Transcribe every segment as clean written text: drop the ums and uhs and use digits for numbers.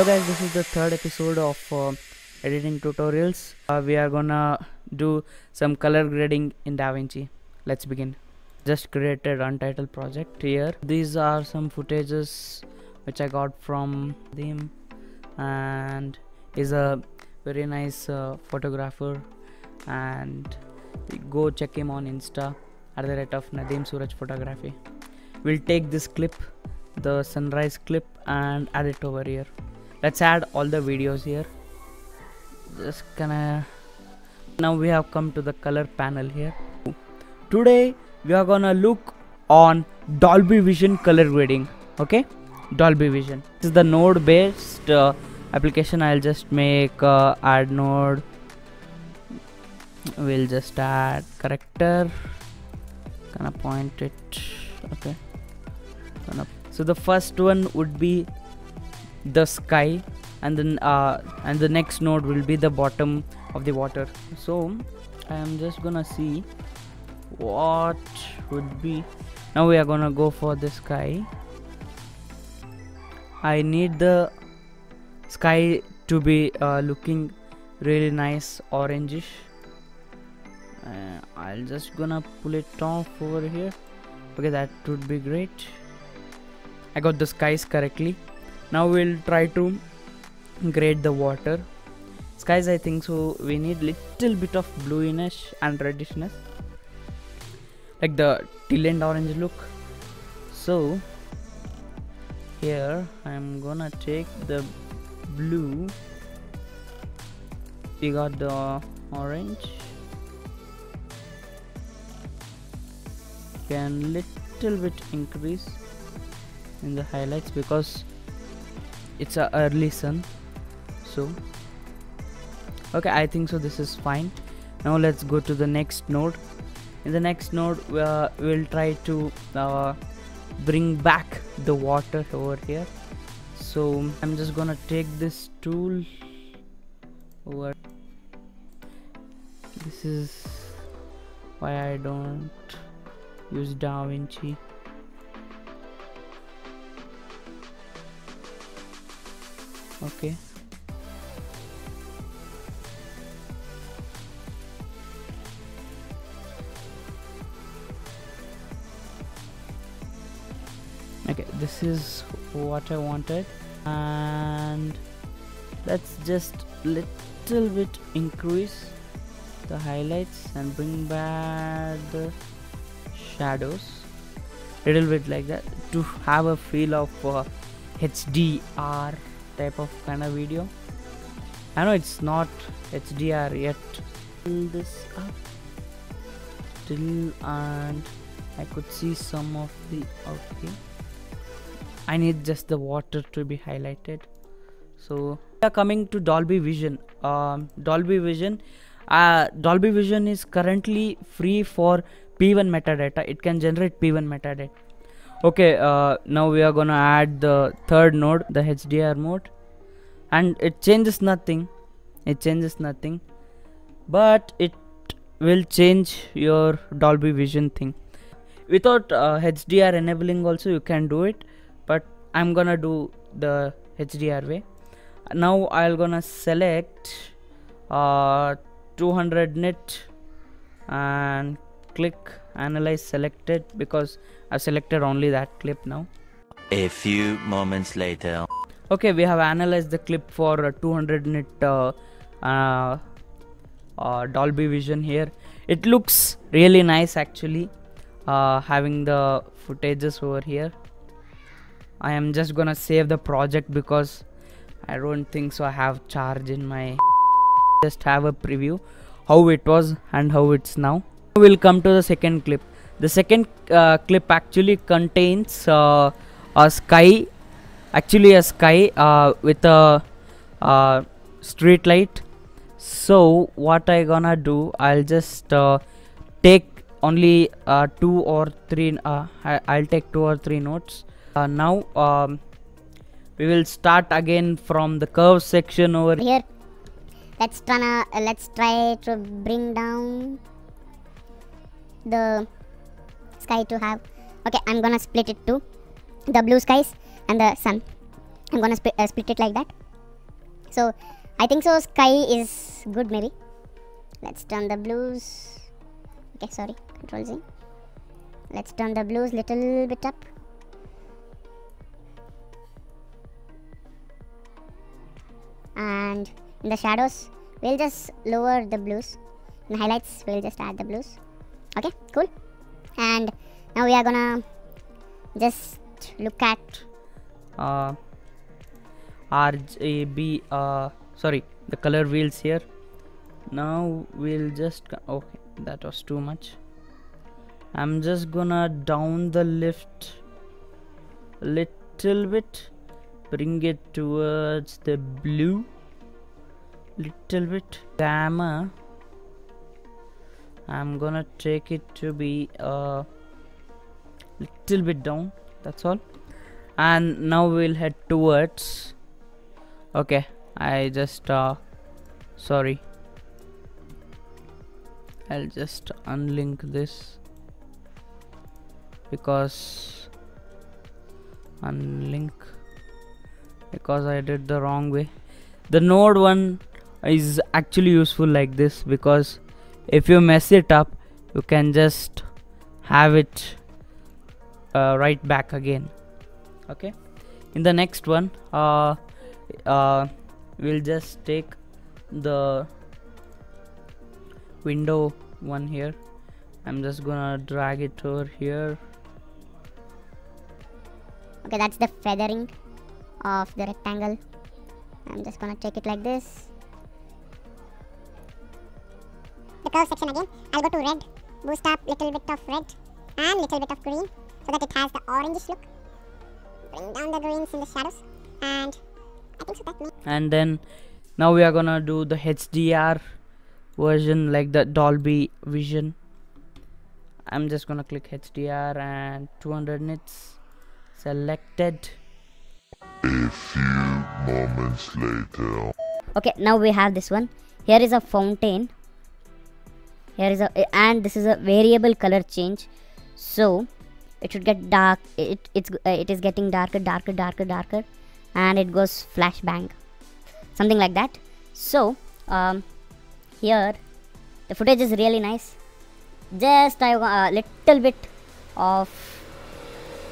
Hello guys, this is the third episode of editing tutorials. We are gonna do some color grading in DaVinci. Let's begin. Just created untitled project here. These are some footages which I got from Nadeem, and is a very nice photographer, and go check him on Insta @ Nadeem Suraj photography. We'll take this clip, the sunrise clip, and add it over here. Let's add all the videos here. Just gonna, now we have come to the color panel here. Today we are gonna look on Dolby Vision color grading. Okay, Dolby Vision, this is the node based application. I'll just make add node. We'll just add corrector, gonna point it. Okay, so the first one would be the sky, and then the next node will be the bottom of the water. So I am just gonna see what would be. Now we are gonna go for the sky. I need the sky to be looking really nice, orangish. I'll just gonna pull it off over here. Okay, that would be great. I got the skies correctly. Now we'll try to grade the water. Skies, I think so we need little bit of bluiness and reddishness, like the teal and orange look. So here I'm gonna take the blue. We got the orange, can little bit increase in the highlights because it's a early sun. So okay, I think so this is fine. Now let's go to the next node. In the next node we'll try to bring back the water over here. So I'm just gonna take this tool over. This is why I don't use DaVinci. Okay, this is what I wanted, and let's just little bit increase the highlights and bring back the shadows little bit, like that, to have a feel of HDR type of kind of video. I know it's not HDR yet. Fill this up till, and I could see some of the, okay, I need just the water to be highlighted. So we are coming to Dolby Vision. Dolby Vision is currently free for P1 metadata. It can generate P1 metadata. Okay, now we are gonna add the third node, the HDR mode, and it changes nothing. It changes nothing, but it will change your Dolby Vision thing. Without HDR enabling also you can do it, but I'm gonna do the HDR way. Now I'll gonna select 200 nit and click analyze selected, because I selected only that clip. Now a few moments later. Okay, we have analyzed the clip for 200 nit Dolby Vision here. It looks really nice actually, having the footages over here. I am just gonna save the project because I don't think so I have charge in my. Just have a preview how it was and how it's now. We'll come to the second clip. The second clip actually contains a sky with a street light. So what I gonna do, I'll just take only two or three notes. Now we will start again from the curve section over here. Let's try to bring down the sky to have. Okay, I'm gonna split it to the blue skies and the sun. I'm gonna split it like that. So I think so sky is good maybe. Let's turn the blues. Okay, sorry, Control Z. Let's turn the blues little bit up. And in the shadows, we'll just lower the blues. In highlights, we'll just add the blues. Okay, cool. And now we are gonna just look at RGB, sorry, the color wheels here. Now we'll just, okay, that was too much. I'm just gonna down the lift little bit, bring it towards the blue little bit. Gamma, I'm gonna take it to be a little bit down, that's all. And now we'll head towards, okay, I just sorry, I'll just unlink this because I did the wrong way. The node one is actually useful like this, because if you mess it up you can just have it right back again. Okay, in the next one we'll just take the window one here. I'm just gonna drag it over here. Okay, that's the feathering of the rectangle. I'm just gonna take it like this. The curve section again, I'll go to red, boost up little bit of red and little bit of green so that it has the orangish look. Bring down the greens in the shadows, and I think so that makes. And then now we are gonna do the HDR version, like the Dolby Vision. I'm just gonna click HDR and 200 nits selected. A few moments later. Okay, now we have this one. Here is a fountain. Here is a, and this is a variable color change. So it should get dark. It is getting darker, and it goes flashbang, something like that. So here the footage is really nice. Just a little bit of,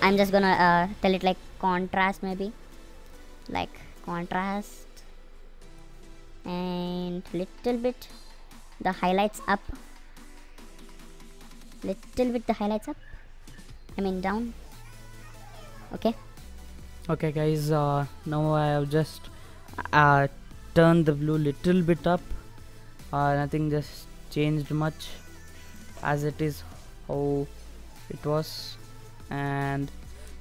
I'm just gonna tell it like contrast, maybe like contrast, and little bit the highlights up, little bit the highlights up, I mean down. Okay, okay guys, now I have just turned the blue little bit up. Nothing just changed much, as it is how it was. And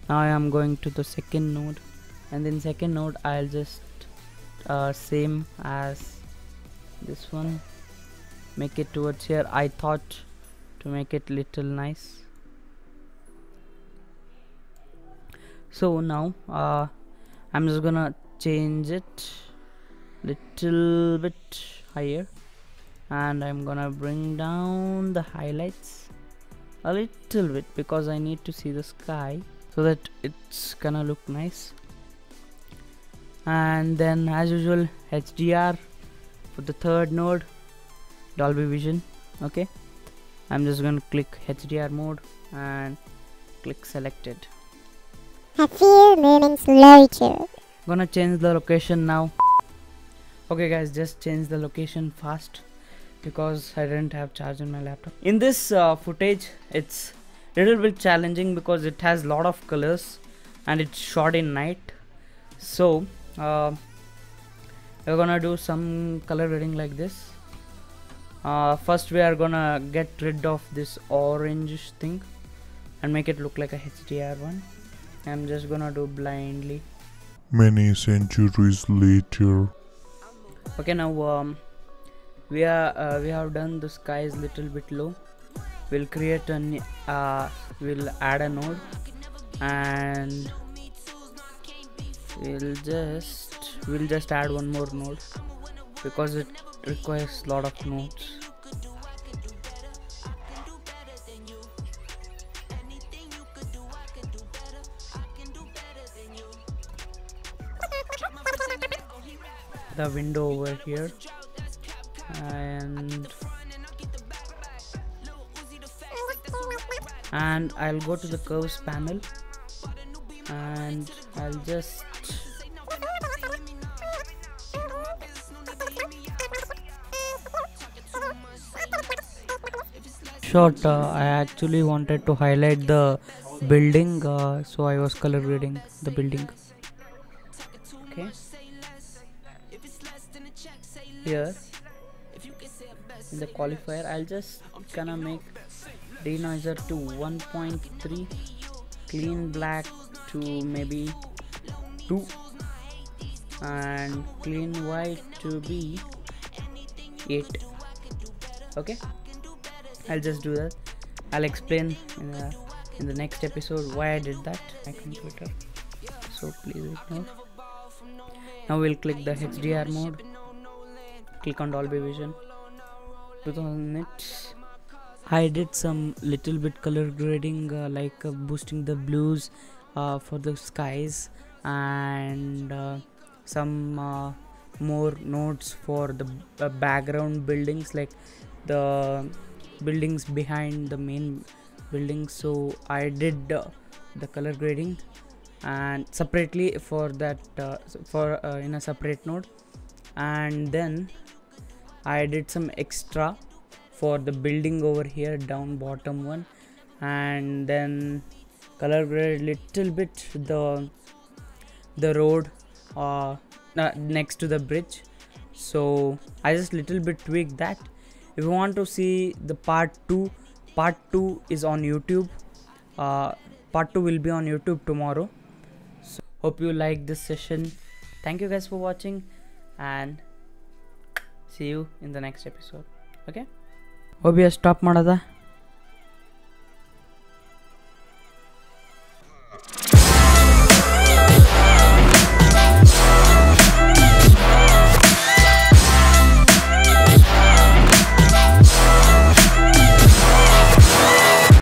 now I am going to the second node, and in second node I'll just same as this one, make it towards here. I thought to make it little nice. So now I'm just gonna change it little bit higher, and I'm gonna bring down the highlights a little bit because I need to see the sky so that it's gonna look nice. And then as usual HDR for the third node, Dolby Vision. Okay, I'm just gonna click HDR mode and click selected. A few moments later. Gonna change the location now. Okay guys, just change the location fast because I didn't have charge in my laptop. In this footage it's little bit challenging because it has lot of colors and it's shot in night. So we're gonna do some color grading like this. First we are gonna get rid of this orange thing and make it look like a HDR one. I'm just gonna do blindly. Many centuries later. Okay, now we have done the sky is little bit low. We'll create an we'll add a node and we'll just add one more node because it requires lot of nodes. the window over here, and I'll go to the curves panel and I'll just short. I actually wanted to highlight the building, so I was color grading the building. Okay, here in the qualifier I'll just gonna make denoiser to 1.3, clean black to maybe 2, and clean white to be 8. Okay, I'll just do that. I'll explain in the next episode why I did that on my computer, so please ignore. Now we'll click the HDR mode, click on Dolby Vision 2000 nits. I did some little bit color grading, like boosting the blues for the skies, and some more nodes for the background buildings, like the buildings behind the main building. So I did the color grading and separately for that, for in a separate node, and then I did some extra for the building over here, down bottom one, and then color grade little bit the road next to the bridge. So I just little bit tweaked that. If you want to see the part 2 is on YouTube. Part 2 will be on YouTube tomorrow. So hope you like this session. Thank you guys for watching, and see you in the next episode. Okay, hope you stop madada.